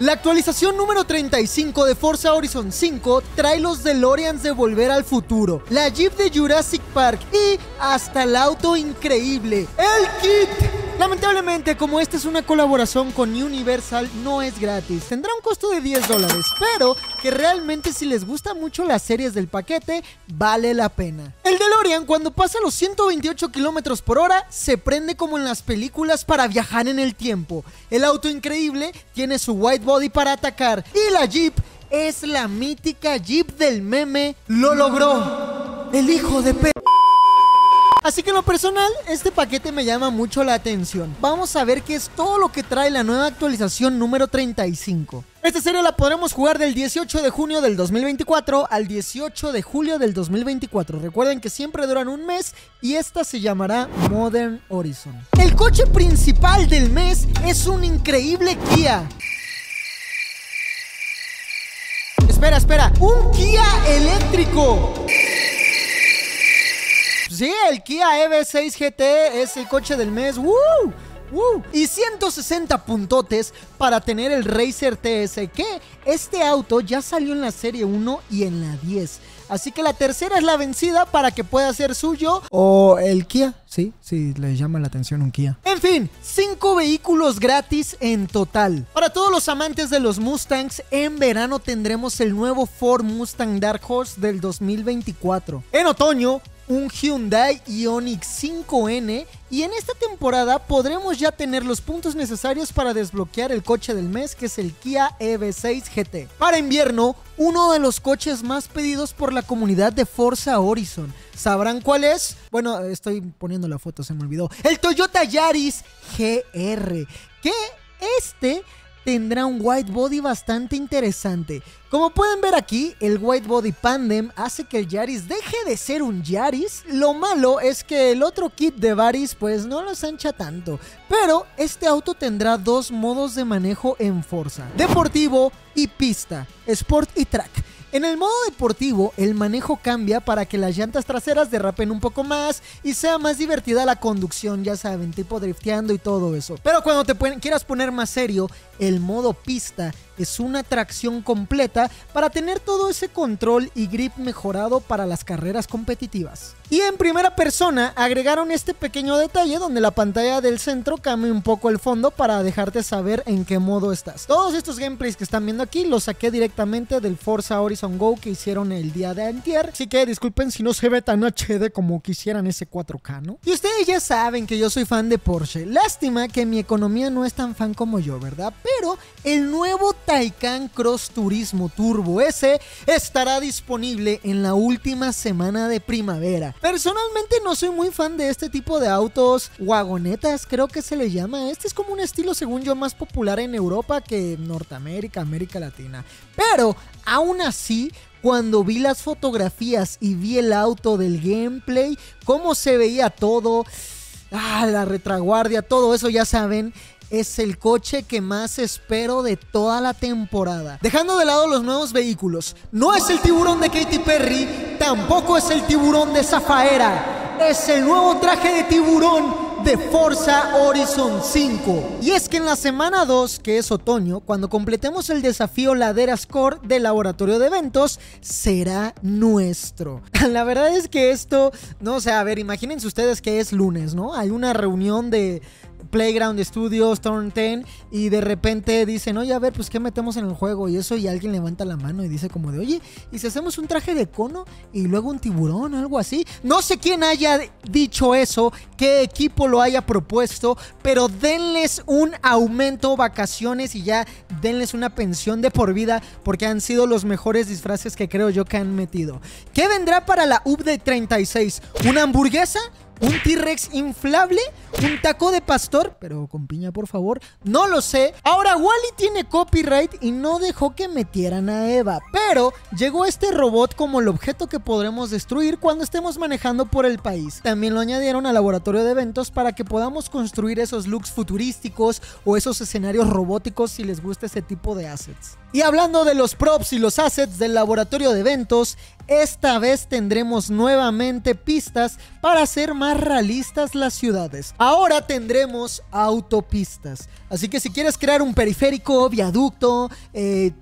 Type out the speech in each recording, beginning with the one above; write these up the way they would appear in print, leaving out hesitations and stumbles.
La actualización número 35 de Forza Horizon 5 trae los DeLoreans de Volver al Futuro, la Jeep de Jurassic Park y hasta el auto increíble, el KITT. Lamentablemente, como esta es una colaboración con Universal, no es gratis. Tendrá un costo de $10, pero que realmente si les gusta mucho las series del paquete, vale la pena. El DeLorean, cuando pasa los 128 km/h, se prende como en las películas para viajar en el tiempo. El auto increíble tiene su white body para atacar y la Jeep es la mítica Jeep del meme. ¡Lo logró! El hijo de P... Así que en lo personal, este paquete me llama mucho la atención. Vamos a ver qué es todo lo que trae la nueva actualización número 35. Esta serie la podremos jugar del 18 de junio del 2024 al 18 de julio del 2024. Recuerden que siempre duran un mes y esta se llamará Modern Horizon. El coche principal del mes es un increíble Kia. Espera, espera. ¡Un Kia eléctrico! Sí, el Kia EV6 GT es el coche del mes. ¡Woo! ¡Woo! Y 160 puntotes para tener el Razer TS, que este auto ya salió en la serie 1 y en la 10. Así que la tercera es la vencida para que pueda ser suyo. O el Kia, sí, le llama la atención un Kia. En fin, 5 vehículos gratis en total. Para todos los amantes de los Mustangs, en verano tendremos el nuevo Ford Mustang Dark Horse del 2024. En otoño, un Hyundai IONIQ 5N, y en esta temporada podremos ya tener los puntos necesarios para desbloquear el coche del mes, que es el Kia EV6 GT. Para invierno, uno de los coches más pedidos por la comunidad de Forza Horizon. ¿Sabrán cuál es? Bueno, estoy poniendo la foto, se me olvidó. El Toyota Yaris GR, que este tendrá un white body bastante interesante. Como pueden ver aquí, el white body Pandem hace que el Yaris deje de ser un Yaris. Lo malo es que el otro kit de Yaris pues no los ancha tanto, pero este auto tendrá dos modos de manejo en Forza: deportivo y pista, sport y track. En el modo deportivo, el manejo cambia para que las llantas traseras derrapen un poco más y sea más divertida la conducción, ya saben, tipo drifteando y todo eso. Pero cuando te quieras poner más serio, el modo pista es una tracción completa para tener todo ese control y grip mejorado para las carreras competitivas. Y en primera persona agregaron este pequeño detalle donde la pantalla del centro cambia un poco el fondo para dejarte saber en qué modo estás. Todos estos gameplays que están viendo aquí los saqué directamente del Forza Horizon Go que hicieron el día de antier, así que disculpen si no se ve tan HD como quisieran ese 4K, ¿no? Y ustedes ya saben que yo soy fan de Porsche. Lástima que mi economía no es tan fan como yo, ¿verdad? Pero el nuevo Taycan Cross Turismo Turbo S estará disponible en la última semana de primavera. Personalmente no soy muy fan de este tipo de autos, wagonetas creo que se le llama. Este es como un estilo, según yo, más popular en Europa que en Norteamérica, América Latina. Pero aún así, cuando vi las fotografías y vi el auto del gameplay, cómo se veía todo, la retaguardia, todo eso, ya saben, es el coche que más espero de toda la temporada. Dejando de lado los nuevos vehículos, no es el tiburón de Katy Perry, tampoco es el tiburón de Zafaera, es el nuevo traje de tiburón de Forza Horizon 5. Y es que en la semana 2, que es otoño, cuando completemos el desafío Laderas Core del laboratorio de eventos, será nuestro. La verdad es que esto, no sé, a ver, imagínense ustedes que es lunes, ¿no? Hay una reunión de Playground Studios, Turn 10, y de repente dicen, oye, a ver, pues qué metemos en el juego y eso, y alguien levanta la mano y dice como de, oye, ¿y si hacemos un traje de cono y luego un tiburón, algo así? No sé quién haya dicho eso, qué equipo lo haya propuesto, pero denles un aumento, vacaciones y ya denles una pensión de por vida, porque han sido los mejores disfraces que creo yo que han metido. ¿Qué vendrá para la update 36? ¿Una hamburguesa? ¿Un T-Rex inflable? ¿Un taco de pastor? Pero con piña, por favor. No lo sé. Ahora, Wally tiene copyright y no dejó que metieran a Eva, pero llegó este robot como el objeto que podremos destruir cuando estemos manejando por el país. También lo añadieron al laboratorio de eventos para que podamos construir esos looks futurísticos o esos escenarios robóticos si les gusta ese tipo de assets. Y hablando de los props y los assets del laboratorio de eventos, esta vez tendremos nuevamente pistas para hacer más más realistas las ciudades. Ahora tendremos autopistas. Así que si quieres crear un periférico, viaducto,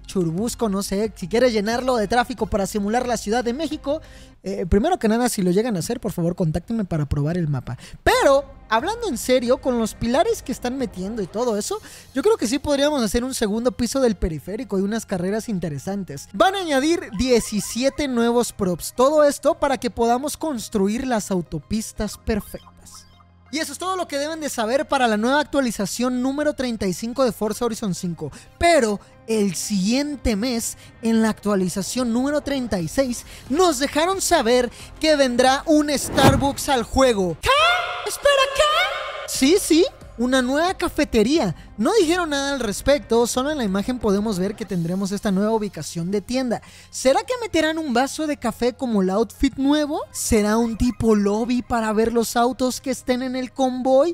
churubusco, no sé, si quieres llenarlo de tráfico para simular la Ciudad de México, primero que nada, si lo llegan a hacer, por favor, contáctenme para probar el mapa. Pero, hablando en serio, con los pilares que están metiendo y todo eso, yo creo que sí podríamos hacer un segundo piso del periférico y unas carreras interesantes. Van a añadir 17 nuevos props. Todo esto para que podamos construir las autopistas perfectas. Y eso es todo lo que deben de saber para la nueva actualización número 35 de Forza Horizon 5. Pero el siguiente mes, en la actualización número 36, nos dejaron saber que vendrá un Starbucks al juego. ¿Qué? ¿Espera qué? Sí, sí, una nueva cafetería. No dijeron nada al respecto, solo en la imagen podemos ver que tendremos esta nueva ubicación de tienda. ¿Será que meterán un vaso de café como el outfit nuevo? ¿Será un tipo lobby para ver los autos que estén en el convoy?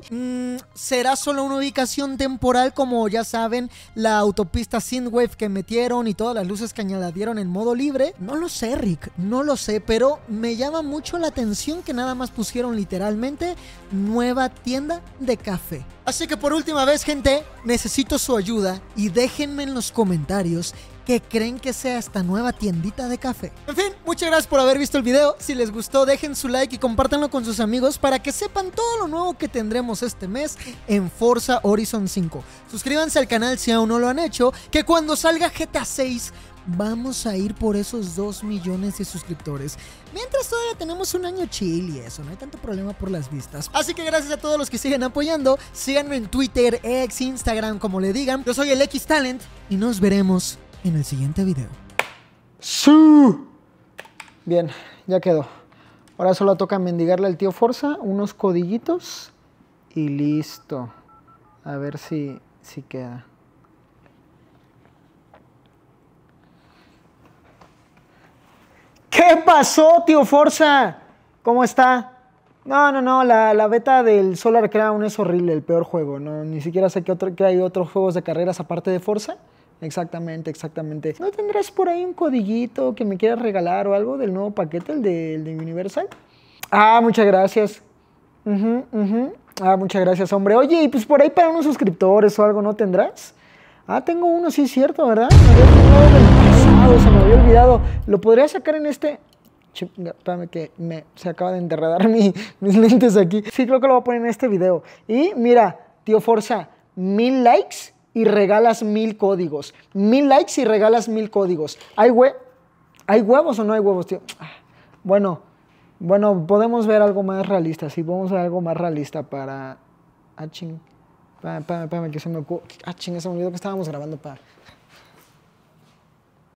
¿Será solo una ubicación temporal como, ya saben, la autopista Synthwave que metieron y todas las luces que añadieron en modo libre? No lo sé, Rick, no lo sé, pero me llama mucho la atención que nada más pusieron literalmente nueva tienda de café. Así que por última vez, gente, necesito su ayuda y déjenme en los comentarios qué creen que sea esta nueva tiendita de café. En fin, muchas gracias por haber visto el video. Si les gustó, dejen su like y compártanlo con sus amigos para que sepan todo lo nuevo que tendremos este mes en Forza Horizon 5. Suscríbanse al canal si aún no lo han hecho, que cuando salga GTA 6... vamos a ir por esos 2 millones de suscriptores. Mientras todavía tenemos un año chill y eso, no hay tanto problema por las vistas. Así que gracias a todos los que siguen apoyando. Síganme en Twitter, X, Instagram, como le digan. Yo soy el X-Talent y nos veremos en el siguiente video. ¡Sí! Bien, ya quedó. Ahora solo toca mendigarle al tío Forza unos codillitos y listo. A ver si queda. ¿Qué pasó, tío Forza? ¿Cómo está? No, la beta del Solar Crown es horrible, el peor juego. No, ni siquiera sé que hay otros juegos de carreras aparte de Forza. Exactamente. ¿No tendrás por ahí un codillito que me quieras regalar o algo del nuevo paquete, el de Universal? Ah, muchas gracias. Ah, muchas gracias, hombre. Oye, y pues por ahí para unos suscriptores o algo, ¿no tendrás? Ah, tengo uno, sí, cierto, ¿verdad? Se me había olvidado. Lo podría sacar en este... Espérame que se acaba de enterradar mis lentes aquí. Sí, creo que lo voy a poner en este video. Y mira, tío Forza, 1000 likes y regalas 1000 códigos. 1000 likes y regalas 1000 códigos. ¿Hay huevos o no hay huevos, tío? Bueno, podemos ver algo más realista. Sí, vamos a ver algo más realista para... Ah, ching. Espérame que se me ocurrió. Ah, ching, se me olvidó que estábamos grabando para...